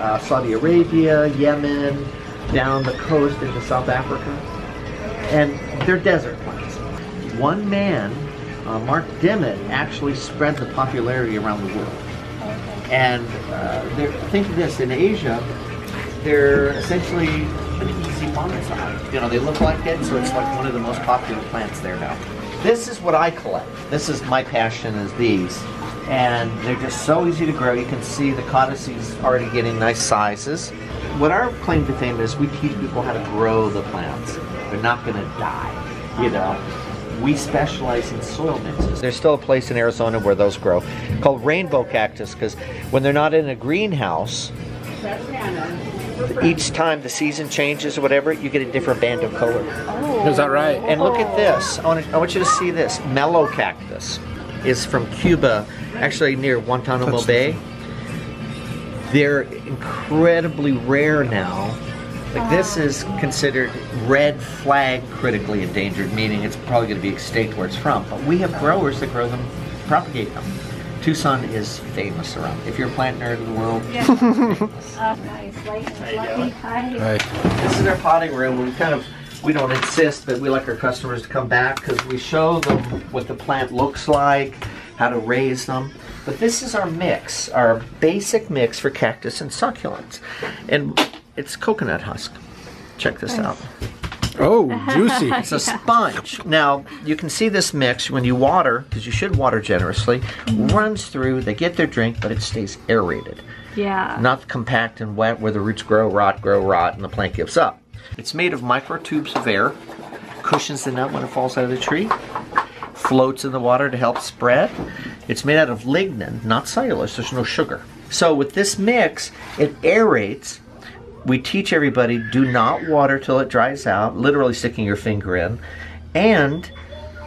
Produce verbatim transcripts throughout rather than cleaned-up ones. uh, Saudi Arabia, Yemen, down the coast into South Africa. And they're desert plants. One man, uh, Mark Dimmitt, actually spread the popularity around the world. And uh, think of this, in Asia, they're essentially an easy monotype. You know, they look like it, so it's like one of the most popular plants there now. This is what I collect. This is my passion, is these. And they're just so easy to grow. You can see the codices already getting nice sizes. What our claim to fame is, we teach people how to grow the plants. They're not gonna die, you know. We specialize in soil mixes. There's still a place in Arizona where those grow, called Rainbow Cactus, because when they're not in a greenhouse, each time the season changes or whatever, you get a different band of color. Oh. Is that right? And look at this. I want, to, I want you to see this. Mellow Cactus is from Cuba, actually near Guantanamo Touch Bay. They're incredibly rare now. Like, this is considered red flag critically endangered, meaning it's probably going to be extinct where it's from. But we have growers that grow them, propagate them. Tucson is famous around. If you're a plant nerd in the world, yeah. uh, nice. Like, hi. Hi. This is our potting room. We kind of we don't insist, but we like our customers to come back because we show them what the plant looks like, how to raise them. But this is our mix, our basic mix for cactus and succulents, and it's coconut husk. Check this out. Oh, juicy. It's a sponge. Now, you can see this mix when you water, because you should water generously, runs through, they get their drink, but it stays aerated. Yeah. Not compact and wet where the roots grow, rot, grow, rot, and the plant gives up. It's made of microtubes of air, cushions the nut when it falls out of the tree, floats in the water to help spread. It's made out of lignin, not cellulose. There's no sugar. So with this mix, it aerates. We teach everybody, do not water till it dries out, literally sticking your finger in, and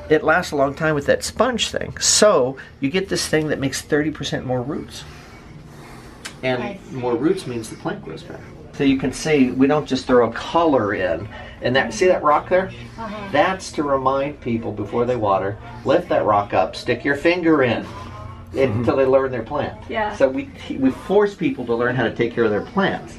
it lasts a long time with that sponge thing. So you get this thing that makes thirty percent more roots, and more roots means the plant grows better. So you can see we don't just throw a color in, and that, see that rock there? Uh-huh. That's to remind people before they water, lift that rock up, stick your finger in. Mm-hmm. Until they learn their plant. Yeah. So we, we force people to learn how to take care of their plants.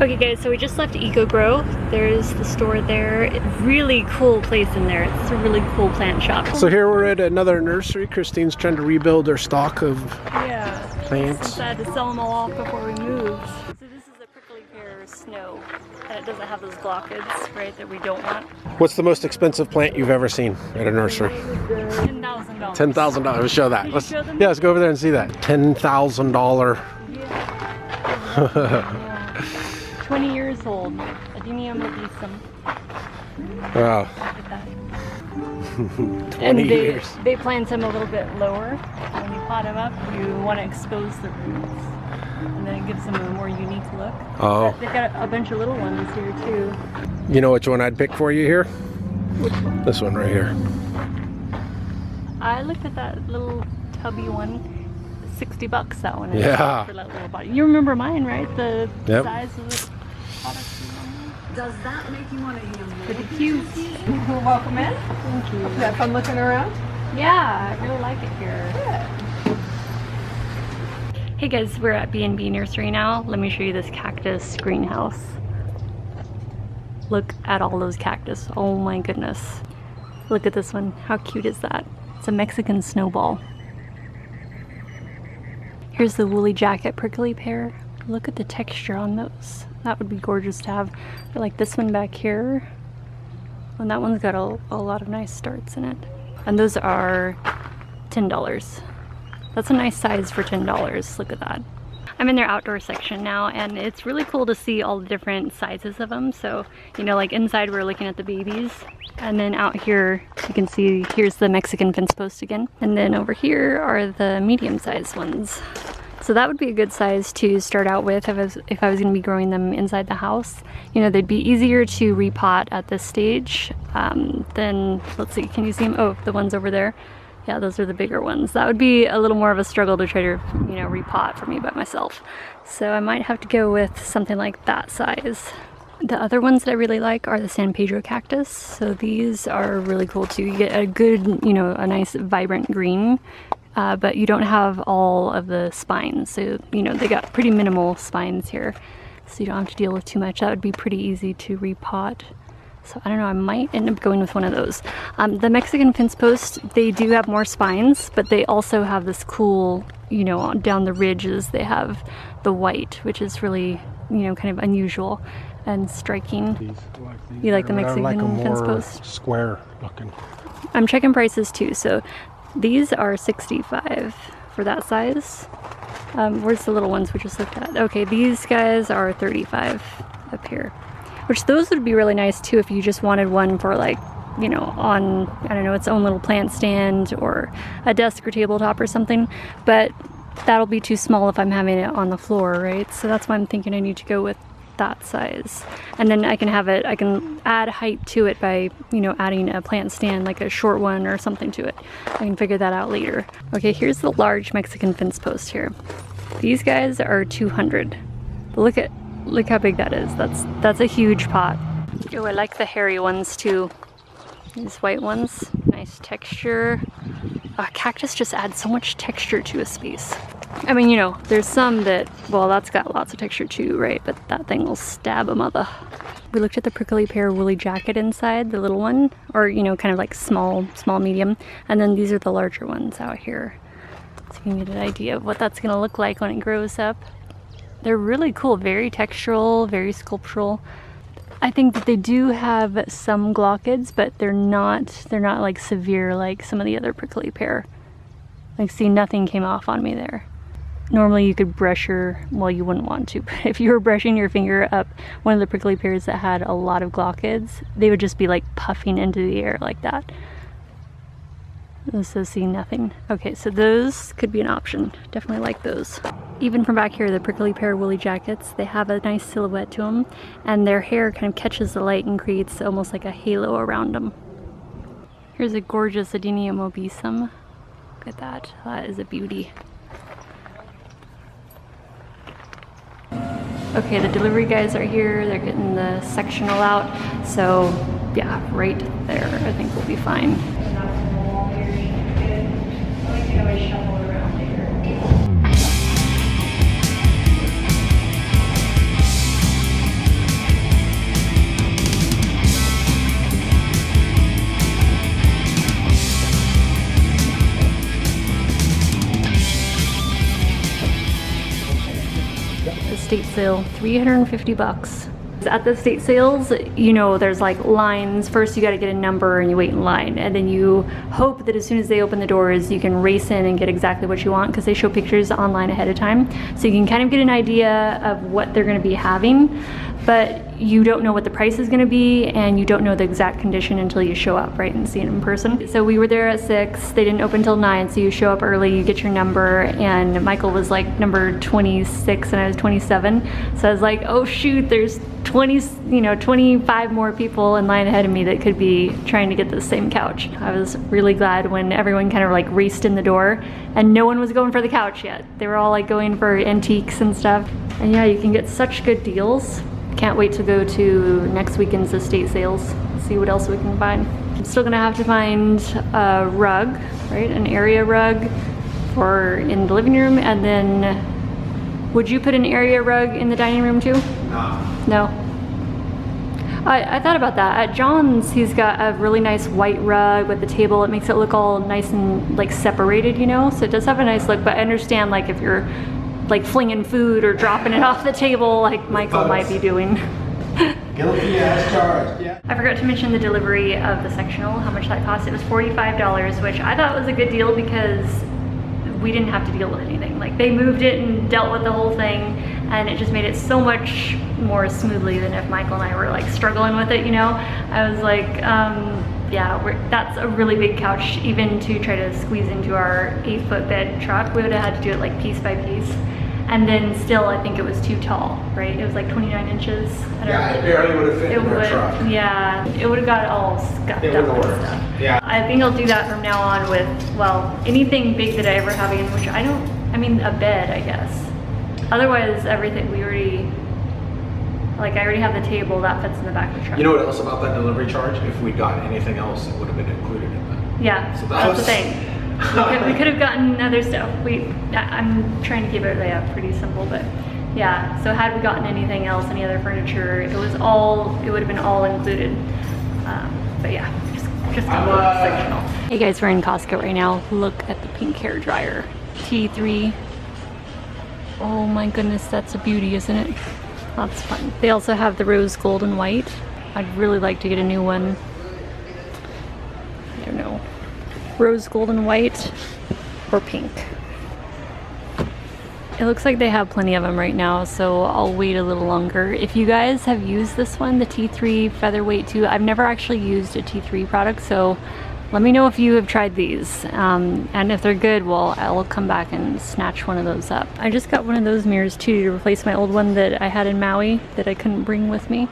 Okay guys, so we just left Eco Grove. There's the store there. It's a really cool place in there. It's a really cool plant shop. So here we're at another nursery. Christine's trying to rebuild her stock of yeah, plants. So sad to sell them all off before we moved. So this is a prickly pear snow, and it doesn't have those glochids, right, that we don't want. What's the most expensive plant you've ever seen at a nursery? Ten thousand dollars. Ten thousand dollars. Let's show that. Let's, show yeah, let's go over there and see that. Ten thousand dollar. Yeah. twenty years old, Adenium obesum. Wow. Look at that. twenty and they, years. They plant them a little bit lower. When you pot them up, you want to expose the roots, and then it gives them a more unique look. Oh. But they've got a, a bunch of little ones here too. You know which one I'd pick for you here? Which one? This one right here. I looked at that little tubby one. sixty bucks that one. Yeah. For that little body. You remember mine, right? The yep. size of the product. Does that make you want to eat them? Pretty cute. You're welcome in. Thank you. You had fun looking around? Yeah, I really like it here. Good. Hey guys, we're at B and B Nursery now. Let me show you this cactus greenhouse. Look at all those cactus. Oh my goodness. Look at this one. How cute is that? It's a Mexican snowball. Here's the wooly jacket prickly pear. Look at the texture on those. That would be gorgeous to have. I like this one back here. And that one's got a, a lot of nice starts in it. And those are ten dollars. That's a nice size for ten dollars. Look at that. I'm in their outdoor section now, and it's really cool to see all the different sizes of them. So, you know, like inside we're looking at the babies. And then out here, you can see, here's the Mexican fence post again. And then over here are the medium-sized ones. So that would be a good size to start out with if I was, if I was going to be growing them inside the house. You know, they'd be easier to repot at this stage. Um, then, let's see, can you see them? Oh, the ones over there. Yeah, those are the bigger ones. That would be a little more of a struggle to try to, you know, repot for me by myself. So I might have to go with something like that size. The other ones that I really like are the San Pedro cactus. So these are really cool too. You get a good, you know, a nice vibrant green uh, but you don't have all of the spines. So, you know, they got pretty minimal spines here, so you don't have to deal with too much. That would be pretty easy to repot. So I don't know, I might end up going with one of those. Um, the Mexican fence post, they do have more spines, but they also have this cool, you know, down the ridges, they have the white, which is really, you know, kind of unusual and striking. These, like these, you like the Mexican like fence post? Square looking. I'm checking prices too. So these are sixty-five dollars for that size. Um, where's the little ones we just looked at? Okay, these guys are thirty-five dollars up here. Which those would be really nice too if you just wanted one for, like, you know, on, I don't know, its own little plant stand or a desk or tabletop or something. But that'll be too small if I'm having it on the floor, right? So that's why I'm thinking I need to go with that size. And then I can have it, I can add height to it by, you know, adding a plant stand, like a short one or something to it. I can figure that out later. Okay, here's the large Mexican fence post here. These guys are two hundred dollars. But look at, look how big that is. That's, that's a huge pot. Oh, I like the hairy ones too. These white ones, nice texture. Uh, cactus just adds so much texture to a space. I mean, you know, there's some that, well, that's got lots of texture too, right? But that thing will stab a mother. We looked at the prickly pear woolly jacket inside, the little one, or, you know, kind of like small, small, medium. And then these are the larger ones out here. So you can get an idea of what that's gonna look like when it grows up. They're really cool, very textural, very sculptural. I think that they do have some glaucids, but they're not, they're not like severe like some of the other prickly pear. Like, see, nothing came off on me there. Normally you could brush your, well, you wouldn't want to, but if you were brushing your finger up one of the prickly pears that had a lot of glaucids, they would just be like puffing into the air like that. So see, nothing. Okay, so those could be an option. Definitely like those. Even from back here, the prickly pear woolly jackets, they have a nice silhouette to them, and their hair kind of catches the light and creates almost like a halo around them. Here's a gorgeous Adenium obesum. Look at that. That is a beauty. Okay, the delivery guys are here. They're getting the sectional out. So yeah, right there, I think we'll be fine. State sale, three hundred fifty bucks. At the state sales, you know, there's like lines. First you got to get a number and you wait in line, and then you hope that as soon as they open the doors you can race in and get exactly what you want, because they show pictures online ahead of time, so you can kind of get an idea of what they're going to be having, but you don't know what the price is going to be, and you don't know the exact condition until you show up, right, and see it in person. So we were there at six, they didn't open till nine, so you show up early, you get your number, and Michael was like number twenty-six and I was twenty-seven, so I was like, oh shoot, there's twenty, you know, twenty-five more people in line ahead of me that could be trying to get the same couch. I was really glad when everyone kind of like raced in the door and no one was going for the couch yet. They were all like going for antiques and stuff. And yeah, you can get such good deals. Can't wait to go to next weekend's estate sales, see what else we can find. I'm still gonna have to find a rug, right? An area rug for in the living room, and then would you put an area rug in the dining room too? No. No. I, I thought about that. At John's, he's got a really nice white rug with the table. It makes it look all nice and like separated, you know? So it does have a nice look, but I understand like if you're like flinging food or dropping it off the table like Michael might be doing. Guilty as charged, yeah. I forgot to mention the delivery of the sectional, how much that cost. It was forty-five dollars, which I thought was a good deal because we didn't have to deal with anything. Like they moved it and dealt with the whole thing, and it just made it so much more smoothly than if Michael and I were like struggling with it, you know? I was like, um, yeah, we're, that's a really big couch. Even to try to squeeze into our eight foot bed truck, we would have had to do it like piece by piece. And then still, I think it was too tall, right? It was like twenty-nine inches. I don't yeah, know. It barely would have fit it in our truck. Yeah, it would have got all scuffed it up and stuff. Yeah. I think I'll do that from now on with, well, anything big that I ever have in, which I don't, I mean, a bed, I guess. Otherwise, everything we already, like I already have the table that fits in the back of the truck. You know what else about that delivery charge? If we got anything else, it would have been included in that. Yeah, so that that's was, the thing. We could, we could have gotten other stuff. We, I'm trying to keep our layout pretty simple, but yeah. So had we gotten anything else, any other furniture, it was all, it would have been all included. Um, but yeah, just, just a little sectional. Hey guys, we're in Costco right now. Look at the pink hair dryer, T three. Oh my goodness, that's a beauty, isn't it? That's fun. They also have the rose gold and white. I'd really like to get a new one. I don't know. Rose gold and white or pink. It looks like they have plenty of them right now, so I'll wait a little longer. If you guys have used this one, the T three Featherweight two, I've never actually used a T three product, so let me know if you have tried these. Um, and if they're good, well, I'll come back and snatch one of those up. I just got one of those mirrors too to replace my old one that I had in Maui that I couldn't bring with me.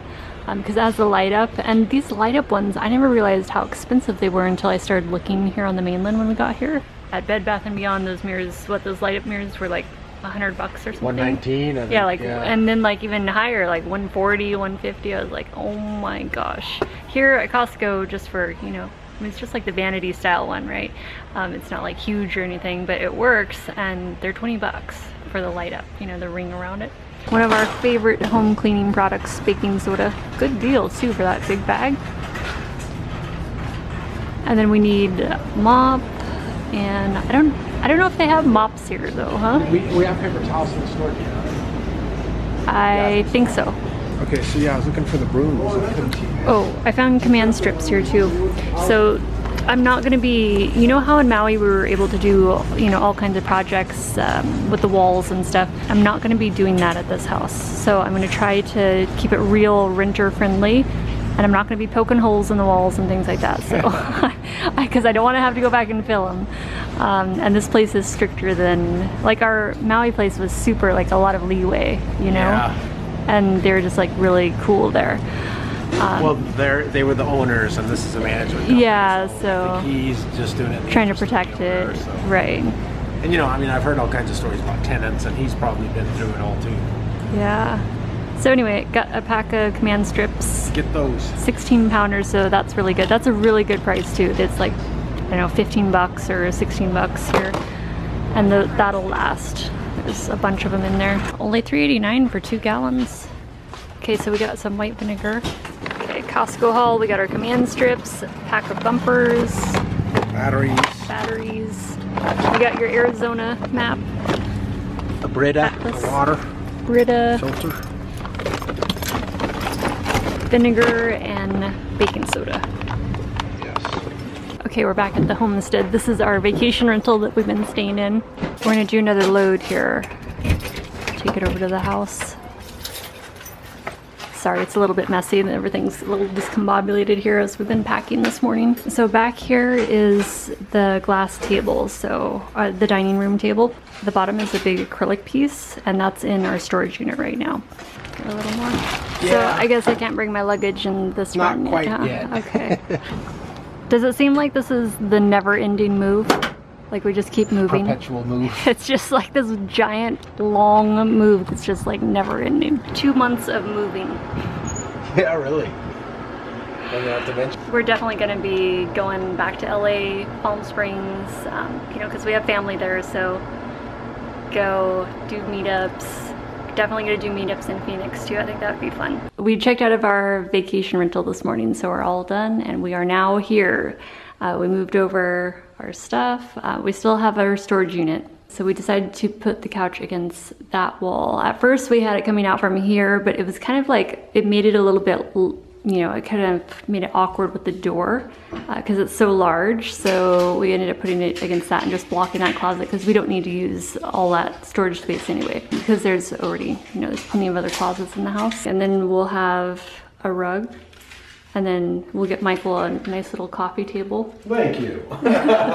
Because um, it has the light up, and these light up ones, I never realized how expensive they were until I started looking here on the mainland when we got here. At Bed Bath and Beyond, those mirrors, what those light up mirrors were like a hundred bucks or something. one nineteen, I think. Yeah, like, yeah. And then like even higher, like one forty, one fifty, I was like, oh my gosh. Here at Costco, just for, you know, I mean, it's just like the vanity style one, right? Um, it's not like huge or anything, but it works, and they're twenty bucks for the light up, you know, the ring around it. One of our favorite home cleaning products, baking soda. Good deal too for that big bag. And then we need mop, and I don't, I don't know if they have mops here though, huh? We, we have paper towels in the store. I think so. Okay, so yeah, I was looking for the brooms. Oh, I found command strips here too. So I'm not gonna be, you know how in Maui we were able to do, you know, all kinds of projects um, with the walls and stuff. I'm not gonna be doing that at this house. So I'm gonna try to keep it real renter friendly, and I'm not gonna be poking holes in the walls and things like that. So, because I don't wanna have to go back and fill them. Um, and this place is stricter than, like our Maui place was super, like a lot of leeway, you know? Yeah. And they're just like really cool there. Um, well, they they were the owners, and this is a management company. Yeah, so, so he's just doing it, trying to protect it, owner, so. Right? And you know, I mean, I've heard all kinds of stories about tenants, and he's probably been through it all too. Yeah. So anyway, got a pack of command strips. Get those. sixteen pounders, so that's really good. That's a really good price too. It's like, I don't know, fifteen bucks or sixteen bucks here, and the, that'll last. There's a bunch of them in there. Only three eighty-nine for two gallons. Okay, so we got some white vinegar. Costco haul, we got our command strips, a pack of bumpers, batteries, batteries. We got your Arizona map, a Brita, a water, Brita, filter, vinegar, and baking soda. Yes. Okay, we're back at the homestead. This is our vacation rental that we've been staying in. We're gonna do another load here. Take it over to the house. Sorry, it's a little bit messy and everything's a little discombobulated here as we've been packing this morning. So back here is the glass table, so uh, the dining room table. The bottom is a big acrylic piece, and that's in our storage unit right now. A little more. Yeah. So I guess I can't bring my luggage in this room. Not quite yet. Huh? Okay. Does it seem like this is the never-ending move? Like we just keep moving? Perpetual move. It's just like this giant, long move that's just like never ending. Two months of moving. Yeah, really. We're definitely going to be going back to L A, Palm Springs, um, you know, because we have family there, so go do meetups. Definitely going to do meetups in Phoenix too. I think that'd be fun. We checked out of our vacation rental this morning, so we're all done, and we are now here. Uh, we moved over our stuff. Uh, we still have our storage unit. So we decided to put the couch against that wall. At first we had it coming out from here, but it was kind of like, it made it a little bit, you know, it kind of made it awkward with the door because uh, it's so large. So we ended up putting it against that and just blocking that closet because we don't need to use all that storage space anyway, because there's already, you know, there's plenty of other closets in the house. And then we'll have a rug. And then we'll get Michael a nice little coffee table. Thank you. Yeah,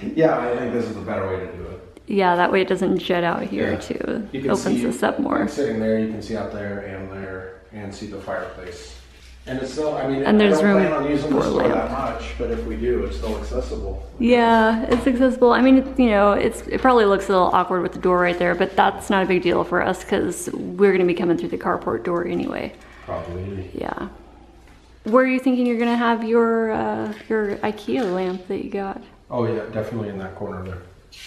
I think this is a better way to do it. Yeah, that way it doesn't jet out here, yeah. Too. It opens see, this up more. I'm sitting there, you can see out there and there and see the fireplace. And it's still, I mean, and there's I don't room plan on using the store that much, but if we do, it's still accessible. Yeah, it's accessible. I mean, it, you know, it's it probably looks a little awkward with the door right there, but that's not a big deal for us because we're going to be coming through the carport door anyway. Probably. Yeah. Where are you thinking you're gonna have your uh, your IKEA lamp that you got? Oh yeah, definitely in that corner there.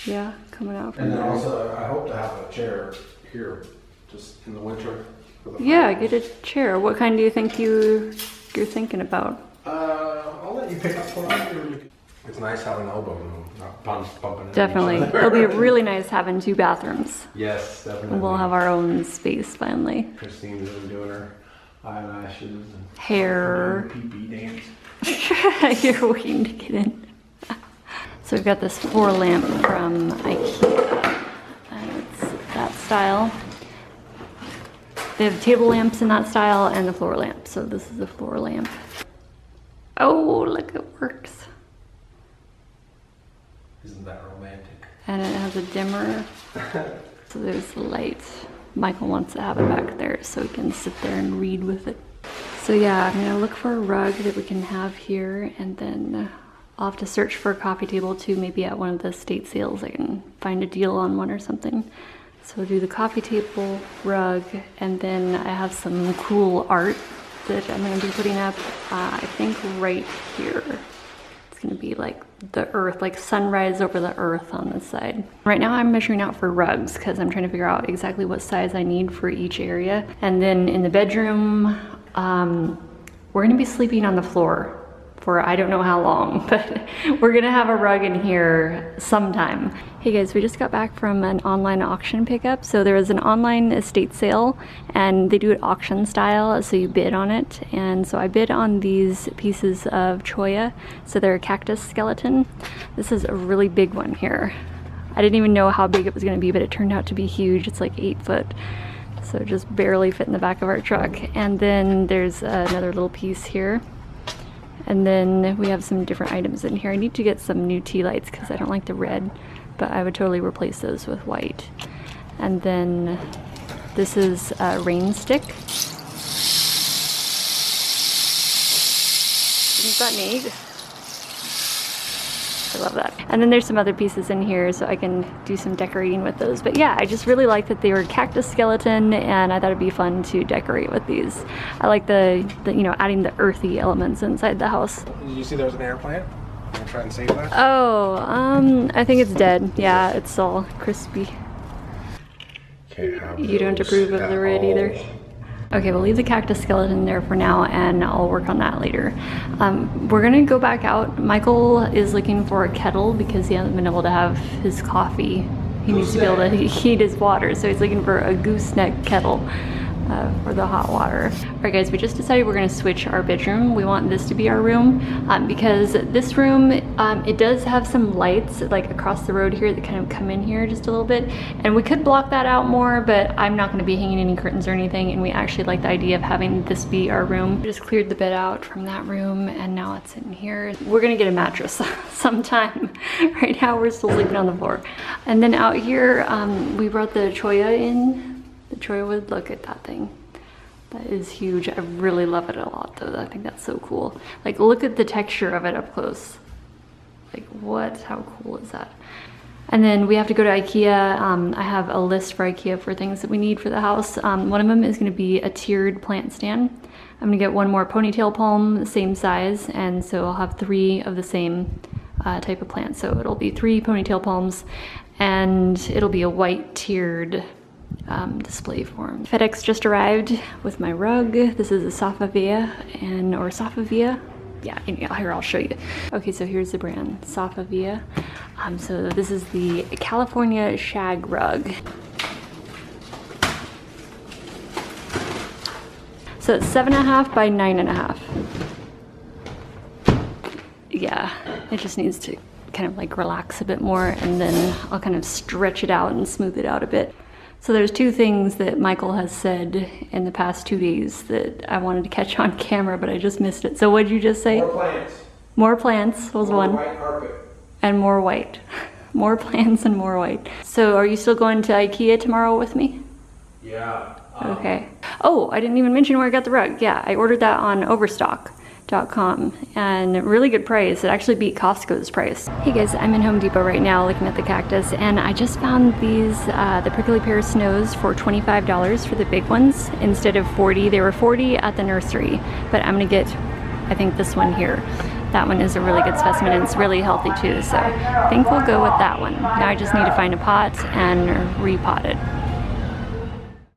Yeah, coming out from and there. And then also, I hope to have a chair here, just in the winter. For the yeah, get a chair. What kind do you think you, you're thinking about? Uh, I'll let you pick up one. It's nice having an elbow room, not bumping. Definitely, it'll be really nice having two bathrooms. Yes, definitely. We'll have our own space finally. Christine's been doing her eyelashes and hair. Pee-pee dance. You're waiting to get in. So we've got this floor lamp from IKEA, and it's that style. They have table lamps in that style and the floor lamp. So this is the floor lamp. Oh, look, it works. Isn't that romantic? And it has a dimmer, so there's light. Michael wants to have it back there so he can sit there and read with it. So yeah, I'm gonna look for a rug that we can have here, and then I'll have to search for a coffee table too. Maybe at one of the state sales I can find a deal on one or something. So we'll do the coffee table, rug, and then I have some cool art that I'm gonna be putting up, uh, I think right here. It's gonna be like the earth, like sunrise over the earth on this side. Right now I'm measuring out for rugs because I'm trying to figure out exactly what size I need for each area. And then in the bedroom, um, we're gonna be sleeping on the floor for I don't know how long, but we're gonna have a rug in here sometime. Hey guys, we just got back from an online auction pickup. So there was an online estate sale and they do it auction style, so you bid on it. And so I bid on these pieces of cholla. So they're a cactus skeleton. This is a really big one here. I didn't even know how big it was gonna be, but it turned out to be huge. It's like eight foot. So just barely fit in the back of our truck. And then there's another little piece here. And then we have some different items in here. I need to get some new tea lights because I don't like the red, but I would totally replace those with white. And then this is a rain stick. Isn't that neat? I love that. And then there's some other pieces in here so I can do some decorating with those. But yeah, I just really like that they were cactus skeleton and I thought it'd be fun to decorate with these. I like the, the you know, adding the earthy elements inside the house. Did you see there was an air plant? Can I try and save that? Oh, um, I think it's dead. Yeah, it's all crispy. Can't have those. You don't approve of the red either? Okay, we'll leave the cactus skeleton there for now and I'll work on that later. Um, we're gonna go back out. Michael is looking for a kettle because he hasn't been able to have his coffee. He needs to be able to heat his water, so he's looking for a gooseneck kettle uh, for the hot water. All right guys, we just decided we're gonna switch our bedroom. We want this to be our room um, because this room, um, it does have some lights like across the road here that kind of come in here just a little bit. And we could block that out more, but I'm not gonna be hanging any curtains or anything. And we actually like the idea of having this be our room. We just cleared the bed out from that room and now it's in here. We're gonna get a mattress sometime. Right now we're still sleeping on the floor. And then out here, um, we brought the cholla in. The cholla wood, look at that thing. That is huge. I really love it a lot though. I think that's so cool. Like look at the texture of it up close. Like what, how cool is that? And then we have to go to IKEA. Um, I have a list for IKEA for things that we need for the house. Um, one of them is gonna be a tiered plant stand. I'm gonna get one more ponytail palm, the same size. And so I'll have three of the same uh, type of plant. So it'll be three ponytail palms and it'll be a white tiered Um, display form. FedEx just arrived with my rug. This is a Safavieh and or Safavieh. Yeah, anyhow, here I'll show you. Okay, so here's the brand Safavieh. Um, so this is the California shag rug. So it's seven and a half by nine and a half. Yeah, it just needs to kind of like relax a bit more, and then I'll kind of stretch it out and smooth it out a bit. So there's two things that Michael has said in the past two days that I wanted to catch on camera, but I just missed it. So what did you just say? More plants. More plants was one. More white carpet. And more white. More plants and more white. So are you still going to IKEA tomorrow with me? Yeah. Um, okay. Oh, I didn't even mention where I got the rug. Yeah, I ordered that on Overstock dot com and really good price. It actually beat Costco's price. Hey guys, I'm in Home Depot right now looking at the cactus, and I just found these uh, the prickly pear snows for twenty-five dollars for the big ones instead of forty dollars. They were forty dollars at the nursery, but I'm gonna get I think this one here. That one is a really good specimen and it's really healthy too, so I think we'll go with that one. Now I just need to find a pot and repot it.